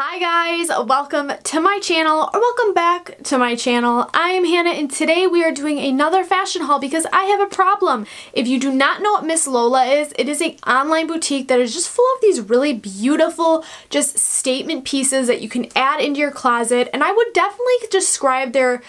Hi guys, welcome to my channel, or welcome back to my channel. I am Hannah and today we are doing another fashion haul because I have a problem. If you do not know what Miss Lola is, it is an online boutique that is just full of these really beautiful just statement pieces that you can add into your closet, and I would definitely describe their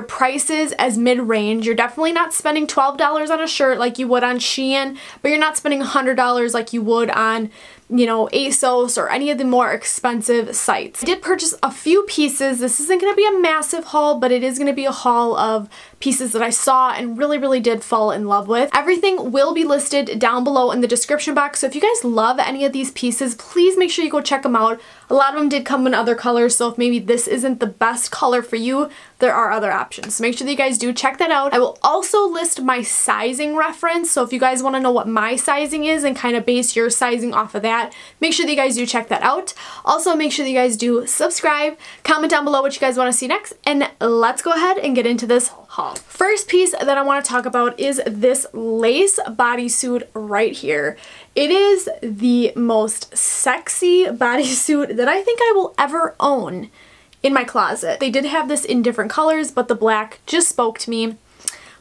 prices as mid-range. You're definitely not spending $12 on a shirt like you would on Shein, but you're not spending $100 like you would on, you know, ASOS or any of the more expensive sites. I did purchase a few pieces. This isn't going to be a massive haul, but it is going to be a haul of pieces that I saw and really did fall in love with. Everything will be listed down below in the description box, so if you guys love any of these pieces, please make sure you go check them out. A lot of them did come in other colors, so if maybe this isn't the best color for you, there are other options. So make sure that you guys do check that out. I will also list my sizing reference, so if you guys want to know what my sizing is and kind of base your sizing off of that, make sure that you guys do check that out. Also, make sure that you guys do subscribe, comment down below what you guys want to see next, and let's go ahead and get into this haul. First piece that I want to talk about is this lace bodysuit right here. It is the most sexy bodysuit that I think I will ever own in my closet. They did have this in different colors, but the black just spoke to me.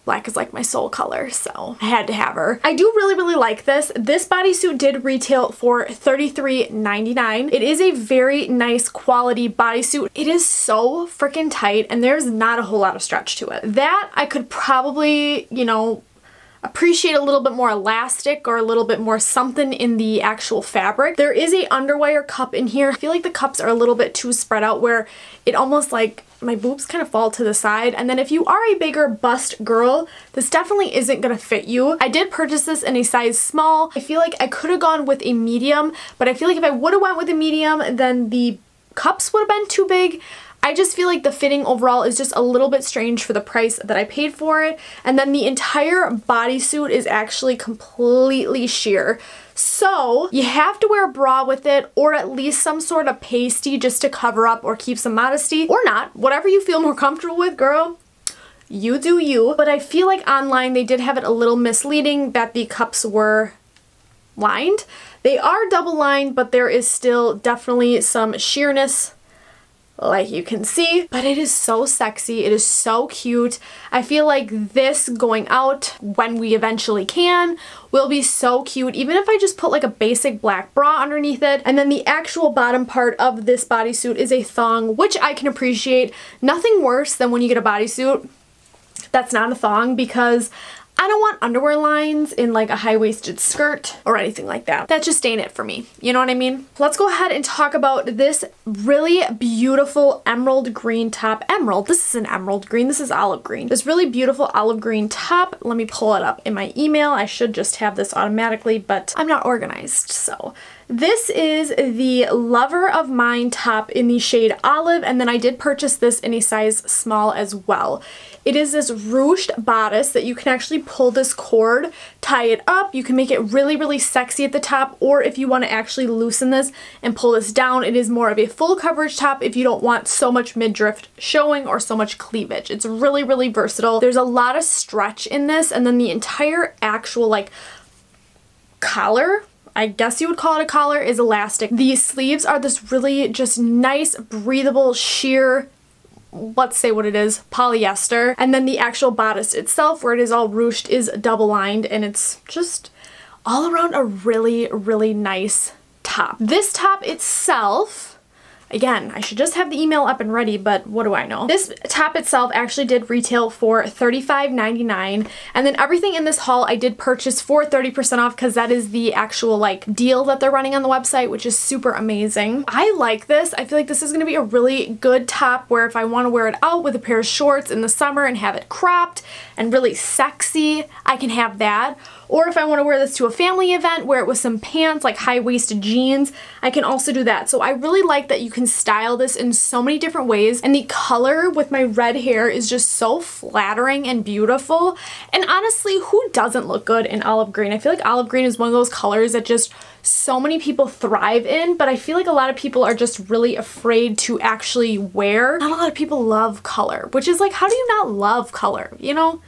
Black is like my soul color, so I had to have her. I do really like this. This bodysuit did retail for $33.99. It is a very nice quality bodysuit. It is so freaking tight and there's not a whole lot of stretch to it. That I could probably, you know, appreciate a little bit more elastic or a little bit more something in the actual fabric. There is a underwire cup in here. I feel like the cups are a little bit too spread out where it almost like my boobs kind of fall to the side, and then if you are a bigger bust girl, this definitely isn't gonna fit you. I did purchase this in a size small. I feel like I could have gone with a medium, but I feel like if I would have went with a medium, then the cups would have been too big. I just feel like the fitting overall is just a little bit strange for the price that I paid for it. And then the entire bodysuit is actually completely sheer. So you have to wear a bra with it or at least some sort of pasty just to cover up or keep some modesty, or not. Whatever you feel more comfortable with, girl. You do you. But I feel like online they did have it a little misleading that the cups were lined. They are double lined, but there is still definitely some sheerness, like you can see, but it is so sexy. It is so cute. I feel like this going out when we eventually can will be so cute, even if I just put like a basic black bra underneath it. And then the actual bottom part of this bodysuit is a thong, which I can appreciate. Nothing worse than when you get a bodysuit that's not a thong, because I don't want underwear lines in like a high-waisted skirt or anything like that. That's just ain't it for me. You know what I mean? Let's go ahead and talk about this really beautiful emerald green top. Emerald, this is an emerald green, this is olive green. This really beautiful olive green top. Let me pull it up in my email. I should just have this automatically, but I'm not organized, so. This is the Lover of Mine top in the shade olive, and then I did purchase this in a size small as well. It is this ruched bodice that you can actually pull this cord, tie it up. You can make it really sexy at the top, or if you want to actually loosen this and pull this down, it is more of a full coverage top if you don't want so much midriff showing or so much cleavage. It's really versatile. There's a lot of stretch in this, and then the entire actual like collar, I guess you would call it a collar, is elastic. The sleeves are this really just nice, breathable, sheer, let's say what it is, polyester. And then the actual bodice itself, where it is all ruched, is double lined, and it's just all around a really nice top. This top itself, again, I should just have the email up and ready, but what do I know? This top itself actually did retail for $35.99, and then everything in this haul I did purchase for 30% off, because that is the actual like deal that they're running on the website, which is super amazing. I like this. I feel like this is going to be a really good top where if I want to wear it out with a pair of shorts in the summer and have it cropped and really sexy, I can have that. Or if I want to wear this to a family event, wear it with some pants, like high-waisted jeans, I can also do that. So I really like that you can style this in so many different ways, and the color with my red hair is just so flattering and beautiful. And honestly, who doesn't look good in olive green? I feel like olive green is one of those colors that just so many people thrive in, but I feel like a lot of people are just really afraid to actually wear. Not a lot of people love color, which is like, how do you not love color, you know?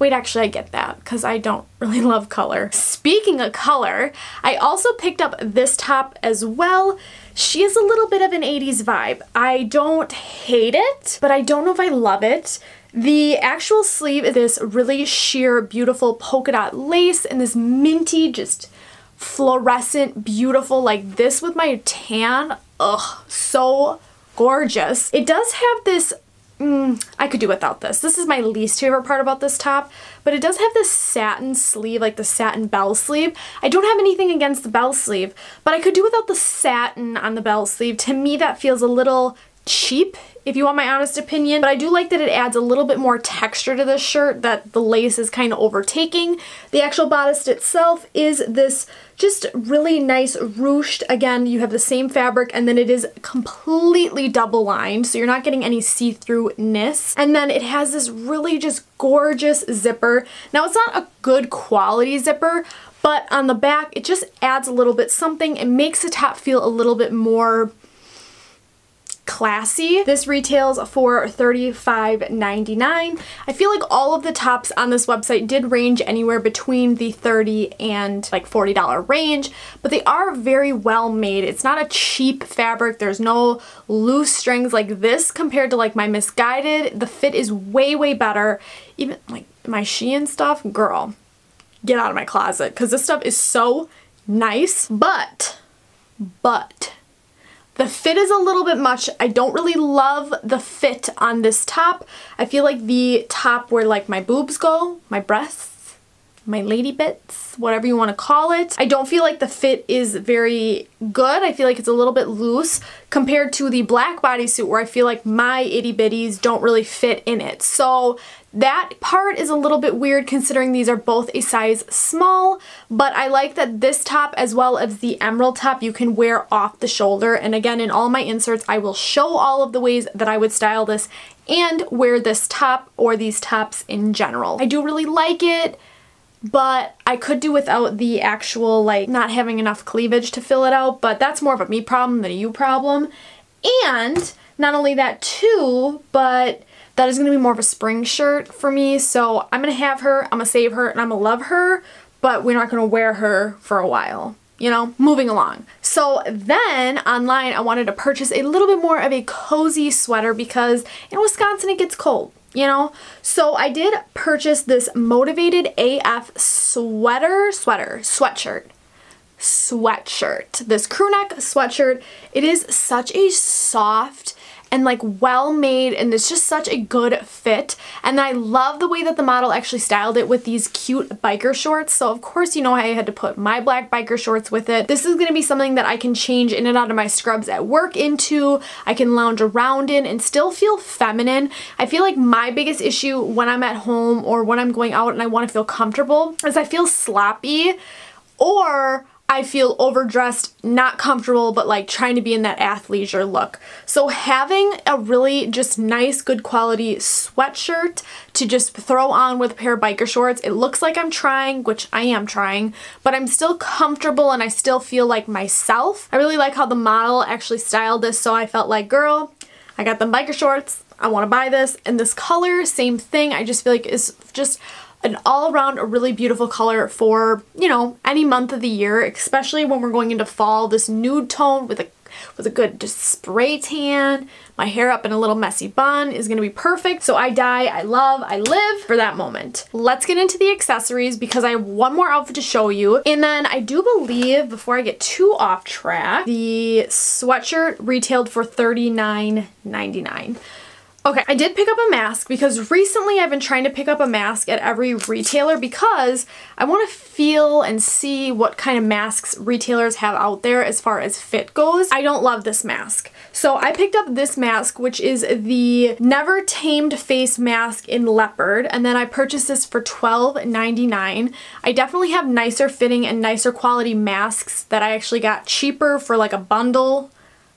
Wait, actually I get that because I don't really love color. Speaking of color, I also picked up this top as well. She is a little bit of an 80s vibe. I don't hate it, but I don't know if I love it. The actual sleeve is this really sheer, beautiful polka dot lace and this minty, just fluorescent, beautiful, like this with my tan. Ugh, so gorgeous. It does have this, I could do without this. This is my least favorite part about this top, but it does have this satin sleeve, like the satin bell sleeve. I don't have anything against the bell sleeve, but I could do without the satin on the bell sleeve. To me, that feels a little cheap, if you want my honest opinion, but I do like that it adds a little bit more texture to this shirt that the lace is kind of overtaking. The actual bodice itself is this just really nice ruched, again, you have the same fabric and then it is completely double lined, so you're not getting any see-throughness. And then it has this really just gorgeous zipper. Now it's not a good quality zipper, but on the back it just adds a little bit something. It makes the top feel a little bit more classy. This retails for $35.99. I feel like all of the tops on this website did range anywhere between the $30 and like $40 range, but they are very well made. It's not a cheap fabric. There's no loose strings like this compared to like my Misguided. The fit is way, way better. Even like my Shein stuff, girl, get out of my closet because this stuff is so nice, but the fit is a little bit much. I don't really love the fit on this top. I feel like the top where like my boobs go, my breasts, my lady bits, whatever you want to call it. I don't feel like the fit is very good. I feel like it's a little bit loose compared to the black bodysuit where I feel like my itty bitties don't really fit in it. So that part is a little bit weird considering these are both a size small, but I like that this top as well as the emerald top you can wear off the shoulder. And again, in all my inserts, I will show all of the ways that I would style this and wear this top or these tops in general. I do really like it, but I could do without the actual, like, not having enough cleavage to fill it out, but that's more of a me problem than a you problem. And not only that too, but that is going to be more of a spring shirt for me, so I'm going to have her, I'm going to save her, and I'm going to love her, but we're not going to wear her for a while, you know? Moving along. So then, online, I wanted to purchase a little bit more of a cozy sweater because in Wisconsin it gets cold, you know? So I did purchase this Motivated AF sweatshirt. This crew neck sweatshirt. It is such a soft and like well made, and it's just such a good fit. And I love the way that the model actually styled it with these cute biker shorts. So of course, you know, I had to put my black biker shorts with it. This is gonna be something that I can change in and out of my scrubs at work into, I can lounge around in and still feel feminine. I feel like my biggest issue when I'm at home or when I'm going out and I wanna feel comfortable is I feel sloppy, or I feel overdressed, not comfortable, but like trying to be in that athleisure look. So having a really just nice, good quality sweatshirt to just throw on with a pair of biker shorts, it looks like I'm trying, which I am trying, but I'm still comfortable and I still feel like myself. I really like how the model actually styled this, so I felt like, girl, I got them biker shorts, I wanna buy this. And this color, same thing, I just feel like it's just an all-around really beautiful color for, you know, any month of the year, especially when we're going into fall. This nude tone with a good just spray tan, my hair up in a little messy bun is gonna be perfect. So I die, I love, I live for that moment. Let's get into the accessories because I have one more outfit to show you. And then I do believe, before I get too off track, the sweatshirt retailed for $39.99. Okay, I did pick up a mask because recently I've been trying to pick up a mask at every retailer because I want to feel and see what kind of masks retailers have out there as far as fit goes. I don't love this mask. So I picked up this mask, which is the Never Tamed Face Mask in Leopard, and then I purchased this for $12.99. I definitely have nicer fitting and nicer quality masks that I actually got cheaper for like a bundle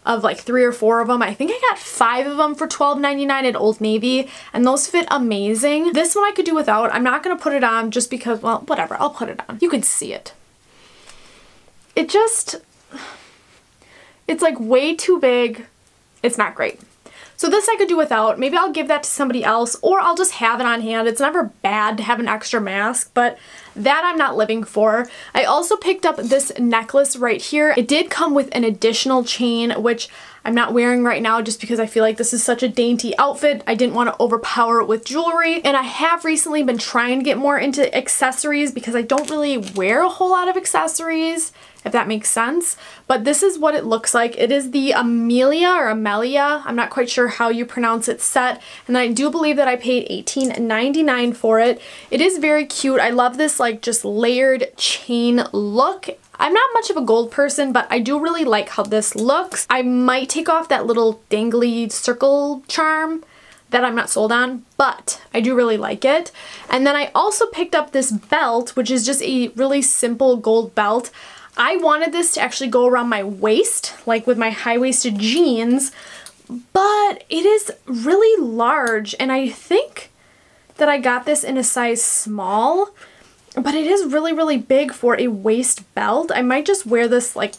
of like 3 or 4 of them. I think I got 5 of them for $12.99 at Old Navy, and those fit amazing. This one I could do without. I'm not gonna put it on just because, well, whatever, I'll put it on. You can see it. It just, it's like way too big. It's not great. So this I could do without. Maybe I'll give that to somebody else, or I'll just have it on hand. It's never bad to have an extra mask, but that I'm not living for. I also picked up this necklace right here. It did come with an additional chain, which I'm not wearing right now just because I feel like this is such a dainty outfit. I didn't want to overpower it with jewelry, and I have recently been trying to get more into accessories because I don't really wear a whole lot of accessories, if that makes sense. But this is what it looks like. It is the Amelia or Amelia, I'm not quite sure how you pronounce it, set, and I do believe that I paid $18.99 for it. It is very cute. I love this like just layered chain look. I'm not much of a gold person, but I do really like how this looks. I might take off that little dangly circle charm that I'm not sold on, but I do really like it. And then I also picked up this belt, which is just a really simple gold belt. I wanted this to actually go around my waist, like with my high-waisted jeans, but it is really large, and I think that I got this in a size small, but it is really, really big for a waist belt. I might just wear this, like,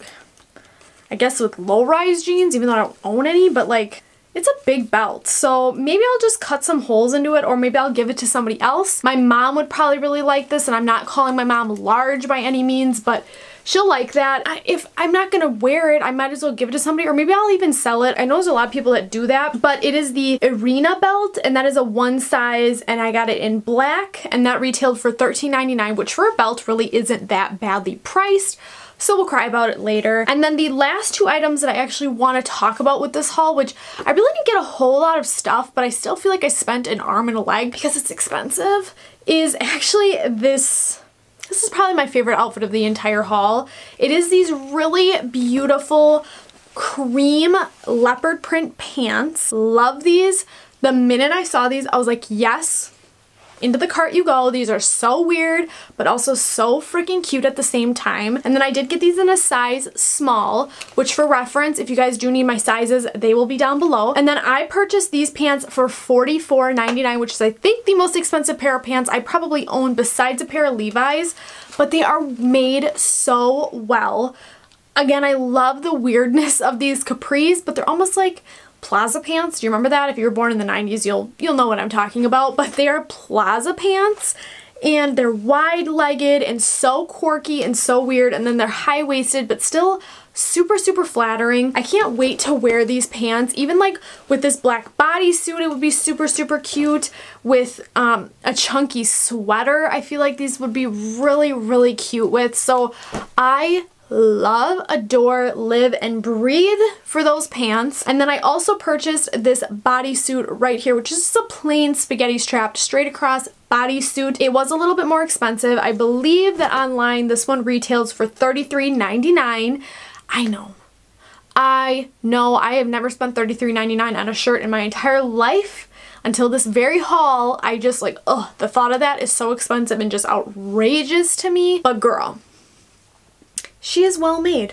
I guess with low-rise jeans, even though I don't own any, but, like, it's a big belt, so maybe I'll just cut some holes into it, or maybe I'll give it to somebody else. My mom would probably really like this, and I'm not calling my mom large by any means, but she'll like that. If I'm not gonna wear it, I might as well give it to somebody, or maybe I'll even sell it. I know there's a lot of people that do that, but it is the Arena belt, and that is a one size, and I got it in black, and that retailed for $13.99, which for a belt really isn't that badly priced. So we'll cry about it later. And then the last two items that I actually want to talk about with this haul, which I really didn't get a whole lot of stuff, but I still feel like I spent an arm and a leg because it's expensive, is actually this. This is probably my favorite outfit of the entire haul. It is these really beautiful cream leopard print pants. Love these. The minute I saw these, I was like, yes, into the cart you go. These are so weird, but also so freaking cute at the same time. And then I did get these in a size small, which for reference, if you guys do need my sizes, they will be down below. And then I purchased these pants for $44.99, which is, I think, the most expensive pair of pants I probably own besides a pair of Levi's, but they are made so well. Again, I love the weirdness of these capris, but they're almost like plaza pants. Do you remember that? If you were born in the 90s, you'll know what I'm talking about, but they are plaza pants, and they're wide-legged and so quirky and so weird, and then they're high-waisted but still super, super flattering. I can't wait to wear these pants. Even like with this black bodysuit, it would be super, super cute. With a chunky sweater, I feel like these would be really, really cute with. So I love, adore, live, and breathe for those pants. And then I also purchased this bodysuit right here, which is just a plain spaghetti strapped straight across bodysuit. It was a little bit more expensive. I believe that online this one retails for $33.99. I know, I have never spent $33.99 on a shirt in my entire life until this very haul. I just like, ugh, the thought of that is so expensive and just outrageous to me. But girl, she is well made.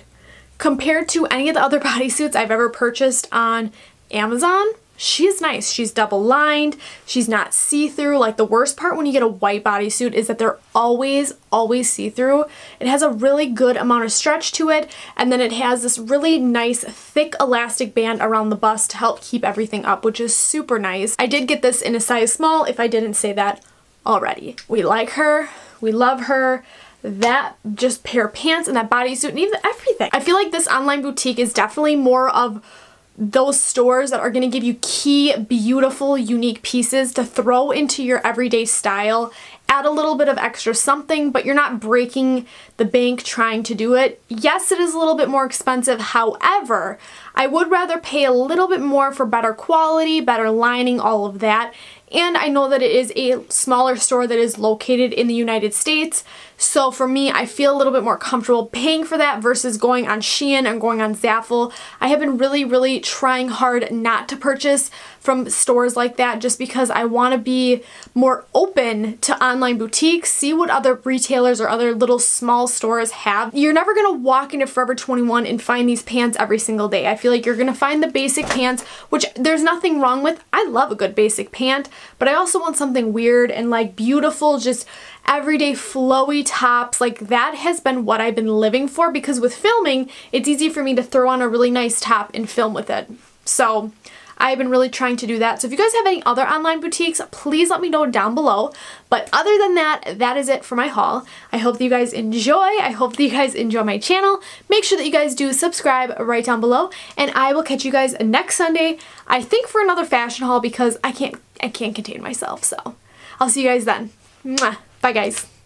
Compared to any of the other bodysuits I've ever purchased on Amazon, she is nice. She's double lined. She's not see-through. Like, the worst part when you get a white bodysuit is that they're always, always see-through. It has a really good amount of stretch to it, and then it has this really nice thick elastic band around the bust to help keep everything up, which is super nice. I did get this in a size small, if I didn't say that already. We like her. We love her. That just pair of pants and that bodysuit and even everything. I feel like this online boutique is definitely more of those stores that are going to give you key, beautiful, unique pieces to throw into your everyday style. Add a little bit of extra something, but you're not breaking the bank trying to do it. Yes, it is a little bit more expensive. However, I would rather pay a little bit more for better quality, better lining, all of that. And I know that it is a smaller store that is located in the United States. So for me, I feel a little bit more comfortable paying for that versus going on Shein and going on Zaffle. I have been really, really trying hard not to purchase from stores like that just because I want to be more open to online boutiques, see what other retailers or other little small stores have. You're never going to walk into Forever 21 and find these pants every single day. I feel like you're going to find the basic pants, which there's nothing wrong with. I love a good basic pant, but I also want something weird and like beautiful, just everyday flowy tops. Like, that has been what I've been living for, because with filming, it's easy for me to throw on a really nice top and film with it. So I've been really trying to do that. So if you guys have any other online boutiques, please let me know down below. But other than that, that is it for my haul. I hope that you guys enjoy. I hope that you guys enjoy my channel. Make sure that you guys do subscribe right down below, and I will catch you guys next Sunday, I think, for another fashion haul because I can't contain myself. So I'll see you guys then. Mwah. Bye guys.